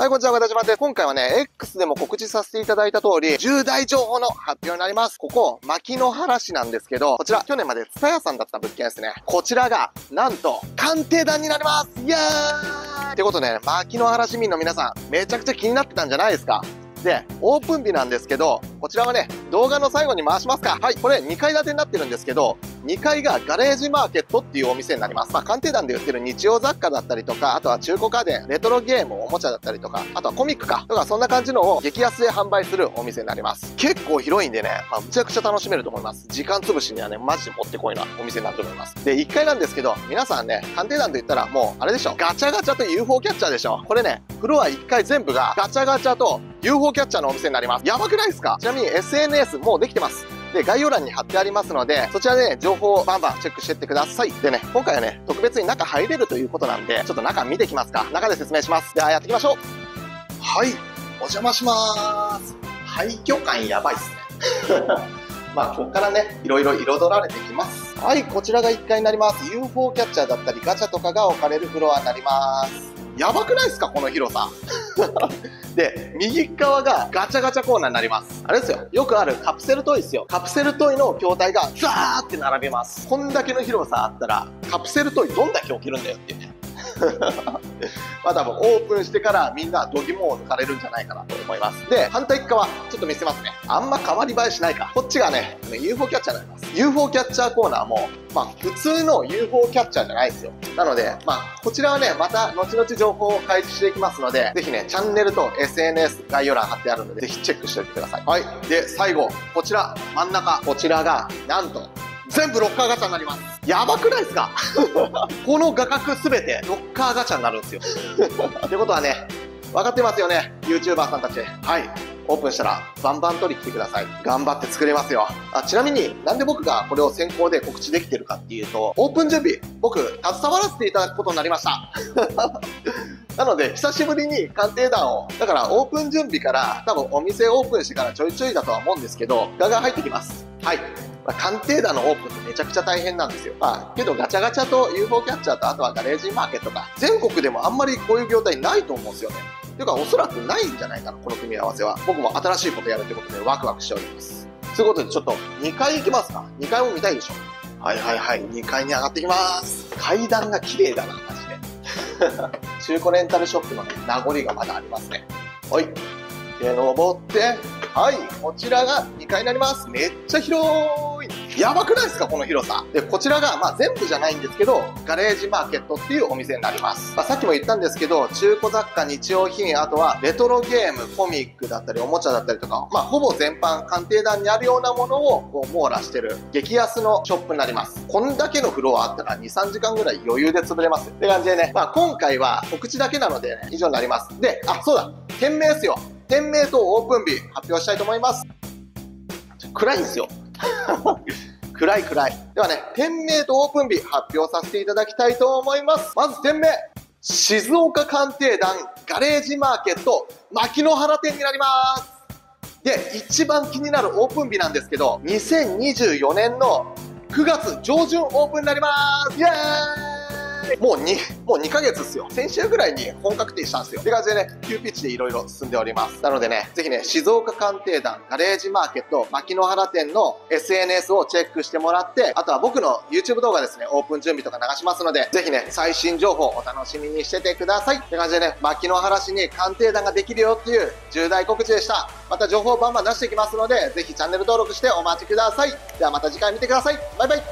はい、こんにちは、岡田島です。今回はね、X でも告知させていただいた通り、重大情報の発表になります。ここ、牧之原市なんですけど、こちら、去年までTSUTAYAさんだった物件ですね。こちらが、なんと、鑑定団になります。イエーイ！ってことでね、牧之原市民の皆さん、めちゃくちゃ気になってたんじゃないですか。で、オープン日なんですけど、こちらはね、動画の最後に回しますか。はい、これ2階建てになってるんですけど、2階がガレージマーケットっていうお店になります。まあ、鑑定団で売ってる日用雑貨だったりとか、あとは中古家電、レトロゲーム、おもちゃだったりとか、あとはコミックか。とか、そんな感じのを激安で販売するお店になります。結構広いんでね、まあ、むちゃくちゃ楽しめると思います。時間潰しにはね、マジでもってこいなお店になると思います。で、1階なんですけど、皆さんね、鑑定団と言ったらもう、あれでしょ。ガチャガチャと UFO キャッチャーでしょ。これね、フロア1階全部がガチャガチャと UFO キャッチャーのお店になります。やばくないですか？ちなみに SNS もうできてます。で、概要欄に貼ってありますので、そちらでね、情報をバンバンチェックしてってください。でね、今回はね、特別に中入れるということなんで、ちょっと中見てきますか。中で説明します。では、やっていきましょう。はい、お邪魔しまーす。廃墟感やばいっすね。まあ、こっからね、いろいろ彩られてきます。はい、こちらが1階になります。UFO キャッチャーだったり、ガチャとかが置かれるフロアになります。やばくないですか、この広さ。で、右側がガチャガチャコーナーになります。あれですよ。よくあるカプセルトイですよ。カプセルトイの筐体がザーって並びます。こんだけの広さあったら、カプセルトイどんだけ置けるんだよっていうね。まあ多分オープンしてからみんな度肝を抜かれるんじゃないかなと思います。で、反対側、ちょっと見せますね。あんま変わり映えしないか。こっちがね、UFO キャッチャーになります。UFO キャッチャーコーナーも、まあ普通の UFO キャッチャーじゃないですよ。なので、まあこちらはね、また後々情報を開示していきますので、ぜひね、チャンネルと SNS 概要欄貼ってあるので、ぜひチェックしておいてください。はい。で、最後、こちら、真ん中、こちらが、なんと、全部ロッカーガチャになります。やばくないですか？この画角すべてロッカーガチャになるんですよ。ってことはね、分かってますよね、YouTuber さんたち。はい。オープンしたらバンバン取り来てください。頑張って作れますよ。あ、ちなみになんで僕がこれを先行で告知できてるかっていうと、オープン準備、僕、携わらせていただくことになりました。なので、久しぶりに鑑定団を、だからオープン準備から、多分お店オープンしてからちょいちょいだとは思うんですけど、ガンガン入ってきます。はい。まあ、鑑定団のオープンってめちゃくちゃ大変なんですよ。まあ、けどガチャガチャと UFO キャッチャーとあとはガレージマーケットか、全国でもあんまりこういう業態ないと思うんですよね。というか、おそらくないんじゃないかな、この組み合わせは。僕も新しいことやるということでワクワクしております。ということで、ちょっと2階行きますか。2階も見たいでしょ。はいはいはい、2階に上がってきます。階段が綺麗だな、マジで。中古レンタルショップの、ね、名残がまだありますね。はい。で、登って、はい、こちらが2階になります。めっちゃ広い。やばくないですか、この広さ。で、こちらが、まあ全部じゃないんですけど、ガレージマーケットっていうお店になります。まあ、さっきも言ったんですけど、中古雑貨、日用品、あとはレトロゲーム、コミックだったり、おもちゃだったりとか、まあほぼ全般、鑑定団にあるようなものをこう網羅してる、激安のショップになります。こんだけのフロアあったら2、3時間ぐらい余裕で潰れます。って感じでね、まあ今回は告知だけなので、ね、以上になります。で、あ、そうだ、店名ですよ。店名とオープン日発表したいと思います。暗いんですよ。暗い。ではね、店名とオープン日発表させていただきたいと思います。まず店名、静岡鑑定団ガレージマーケット牧之原店になります。で、一番気になるオープン日なんですけど、2024年の9月上旬オープンになります。イエーイ！もう2ヶ月ですよ。先週ぐらいに本格定したんですよ。って感じでね、急ピッチでいろいろ進んでおります。なのでね、ぜひね、静岡鑑定団ガレージマーケット牧之原店の SNS をチェックしてもらって、あとは僕の YouTube 動画ですね、オープン準備とか流しますので、ぜひね、最新情報お楽しみにしててください。って感じでね、牧之原市に鑑定団ができるよっていう重大告知でした。また情報バンバン出していきますので、ぜひチャンネル登録してお待ちください。ではまた次回見てください。バイバイ。